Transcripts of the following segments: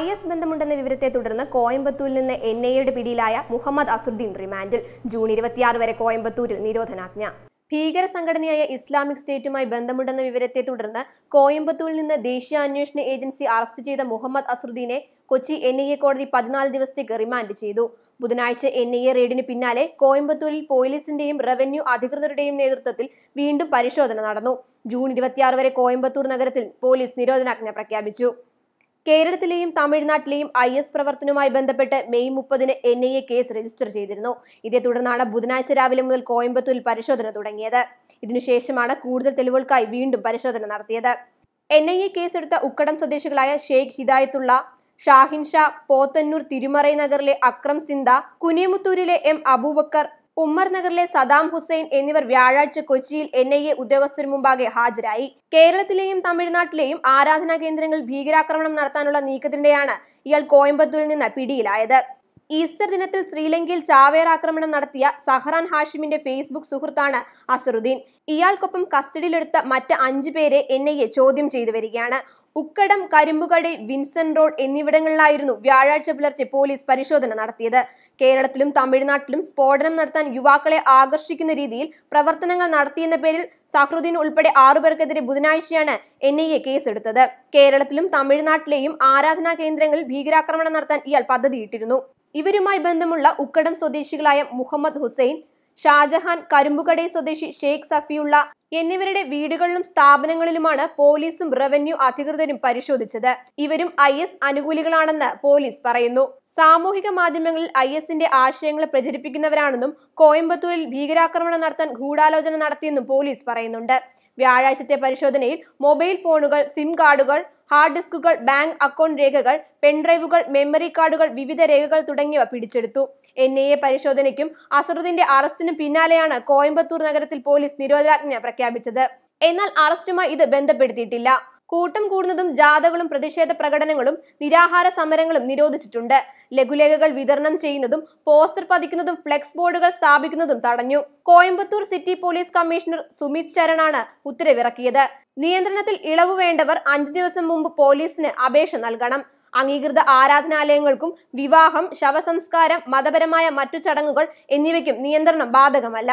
IS ബന്ധമുണ്ടെന്ന വിവരത്തെ തുടർന്ന് കോയമ്പത്തൂരിൽ നിന്ന് NIAയുടെ പിടിയിലായ മുഹമ്മദ് അസറുദ്ദീൻ റിമാൻഡിൽ ജൂൺ 26 വരെ കോയമ്പത്തൂരിൽ നിരോധനാജ്ഞ. ഭീകര സംഘടനയായ ഇസ്ലാമിക് സ്റ്റേറ്റുമായി ബന്ധമുണ്ടെന്ന വിവരത്തെ തുടർന്ന് കോയമ്പത്തൂരിൽ നിന്ന് ദേശീയ അന്വേഷണ ഏജൻസി അറസ്റ്റ് ചെയ്ത മുഹമ്മദ് അസറുദ്ദീനെ കൊച്ചി NIA കോടതി 14 ദിവസത്തേക്ക് റിമാൻഡ് ചെയ്തു. ബുധനാഴ്ച NIA റെയ്ഡിന് പിന്നാലെ കോയമ്പത്തൂരിൽ പോലീസിന്റെയും റവന്യൂ അധികൃതരുടെയും നേതൃത്വത്തിൽ വീണ്ടും പരിശോധന നടന്നു. ജൂൺ 26 വരെ കോയമ്പത്തൂർ നഗരത്തിൽ പോലീസ് നിരോധനാജ്ഞ പ്രഖ്യാപിച്ചു. കേരളത്തിലെയും തമിഴ്നാട്ടിലെയും IS പ്രവർത്തനവുമായി ബന്ധപ്പെട്ട് മെയ് 30-ന് NIA കേസ് രജിസ്റ്റർ ചെയ്തിരുന്നു. ഇതേ തുടർന്നാണ് ബുധനാഴ്ച രാവിലെ മുതൽ കോയമ്പത്തൂരിൽ പരിശോധന തുടങ്ങിയത്. ഇതിനുശേഷമാണ് കൂടുതൽ തെളിവുകൾക്കായി വീണ്ടും പരിശോധന നടത്തിയത്. NIA കേസെടുത്ത ഉക്കടം സ്വദേശികളായ ഷെയ്ഖ് ഹിദായത്തുള്ള, ഷാഹിൻ ഷാ, പോത്തന്നൂർ തിരുമറൈ നഗറിലെ അക്രം സിന്ദ, കുനിയമുത്തൂരിലെ M അബൂബക്കർ, ഉമ്മർ നഗറിലെ സദാം ഹുസൈൻ എന്നിവർ വ്യാഴാഴ്ച കൊച്ചിയിൽ NIA ഉദ്യോഗസ്ഥർ മുമ്പാകെ ഹാജരായി. കേരളത്തിലെയും തമിഴ്നാട്ടിലെയും ആരാധനാ കേന്ദ്രങ്ങൾ ഭീകരാക്രമണം നടത്താനുള്ള നീക്കത്തിനിടെയാണ് ഇയാൾ കോയമ്പത്തൂരിൽ നിന്ന് പിടിയിലായത്. ഈസ്റ്റർ ദിനത്തിൽ ശ്രീലങ്കയിൽ ചാവേർ ആക്രമണം നടത്തിയ സഹ്റാൻ ഹാഷിമിന്റെ ഫേസ്ബുക്ക് സുഹൃത്താണ് അസറുദ്ദീൻ. ഇയാൾക്കൊപ്പം കസ്റ്റഡിയിലെടുത്ത മറ്റ് 5 പേരെ NIA ചോദ്യം ചെയ്തു വരികയാണ്. ഉക്കടം, കരിമ്പുകട, വിൻസൺ റോഡ് എന്നിവിടങ്ങളിലായിരുന്നു വ്യാഴാഴ്ച പുലർച്ചെ പോലീസ് പരിശോധന നടത്തിയത്. കേരളത്തിലും തമിഴ്നാട്ടിലും സ്ഫോടനം നടത്താൻ യുവാക്കളെ ആകർഷിക്കുന്ന രീതിയിൽ പ്രവർത്തനങ്ങൾ നടത്തിയെന്ന പേരിൽ സഹറുദ്ദീൻ ഉൾപ്പെടെ 6 പേർക്കെതിരെ ബുധനാഴ്ചയാണ് NIA കേസെടുത്തത്. കേരളത്തിലും തമിഴ്നാട്ടിലെയും ആരാധനാ കേന്ദ്രങ്ങളിൽ ഭീകരാക്രമണം നടത്താൻ ഇയാൾ പദ്ധതിയിട്ടിരുന്നു. ഇവരുമായി ബന്ധമുള്ള ഉക്കടം സ്വദേശികളായ മുഹമ്മദ് ഹുസൈൻ, ഷാജഹാൻ, കരിമ്പുകട സ്വദേശി ഷെയ്ഖ് സഫിയുള്ള എന്നിവരുടെ വീടുകളിലും സ്ഥാപനങ്ങളിലുമാണ് പോലീസും റവന്യൂ അധികൃതരും പരിശോധിച്ചത്. ഇവരും IS അനുകൂലികളാണെന്ന് പോലീസ് പറയുന്നു. സാമൂഹിക മാധ്യമങ്ങളിൽ ISന്റെ ആശയങ്ങൾ പ്രചരിപ്പിക്കുന്നവരാണെന്നും കോയമ്പത്തൂരിൽ ഭീകരാക്രമണം നടത്താൻ ഗൂഢാലോചന നടത്തിയെന്നും പോലീസ് പറയുന്നുണ്ട്. വ്യാഴാഴ്ചത്തെ പരിശോധനയിൽ മൊബൈൽ ഫോണുകൾ, സിം കാർഡുകൾ, ഹാർഡ് ഡിസ്കുകൾ, ബാങ്ക് അക്കൗണ്ട് രേഖകൾ, പെൻഡ്രൈവുകൾ, മെമ്മറി കാർഡുകൾ, വിവിധ രേഖകൾ തുടങ്ങിയവ പിടിച്ചെടുത്തു. NIA പരിശോധനയ്ക്കും അസറുദ്ദീന്റെ അറസ്റ്റിനും പിന്നാലെയാണ് കോയമ്പത്തൂർ നഗരത്തിൽ പോലീസ് നിരോധനാജ്ഞ പ്രഖ്യാപിച്ചത്. എന്നാൽ അറസ്റ്റുമായി ഇത് ബന്ധപ്പെടുത്തിയിട്ടില്ല. കൂട്ടം കൂടുന്നതും ജാഥകളും പ്രതിഷേധ പ്രകടനങ്ങളും നിരാഹാര സമരങ്ങളും നിരോധിച്ചിട്ടുണ്ട്. ലഘുലേഖകൾ വിതരണം ചെയ്യുന്നതും പോസ്റ്റർ പതിക്കുന്നതും ഫ്ലെക്സ് ബോർഡുകൾ സ്ഥാപിക്കുന്നതും തടഞ്ഞു. Coimbatore city police commissioner Sumit ശരണാണ് ഉത്തരവിറക്കിയത്. നിയന്ത്രണത്തിൽ ഇളവ് വേണ്ടവർ 5 ദിവസം മുമ്പ് പോലീസിന് അപേക്ഷ നൽകണം. അംഗീകൃത ആരാധനാലയങ്ങൾക്കും വിവാഹം, ശവസംസ്കാരം, മതപരമായ മറ്റു ചടങ്ങുകൾ എന്നിവയ്ക്കും നിയന്ത്രണം ബാധകമല്ല.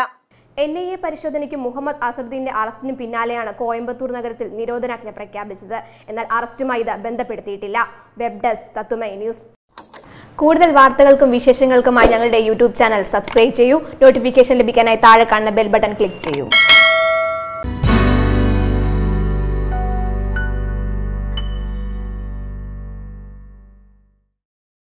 NIA പരിശോധനയ്ക്കും മുഹമ്മദ് അസറുദ്ദീന്റെ അറസ്റ്റിനും പിന്നാലെയാണ് കോയമ്പത്തൂർ നഗരത്തിൽ നിരോധനാജ്ഞ പ്രഖ്യാപിച്ചത്. എന്നാൽ അറസ്റ്റുമായി ഇത് ബന്ധപ്പെടുത്തിയിട്ടില്ല. വെബ് ഡെസ്ക് തത്തുമൈ ന്യൂസ്. കൂടുതൽ വാർത്തകൾക്കും വിശേഷങ്ങൾക്കുമായി ഞങ്ങളുടെ YouTube ചാനൽ സബ്സ്ക്രൈബ് ചെയ്യൂ. നോട്ടിഫിക്കേഷൻ ലഭിക്കാനായി താഴെ കാണുന്ന ബെൽ ബട്ടൺ ക്ലിക്ക് ചെയ്യൂ.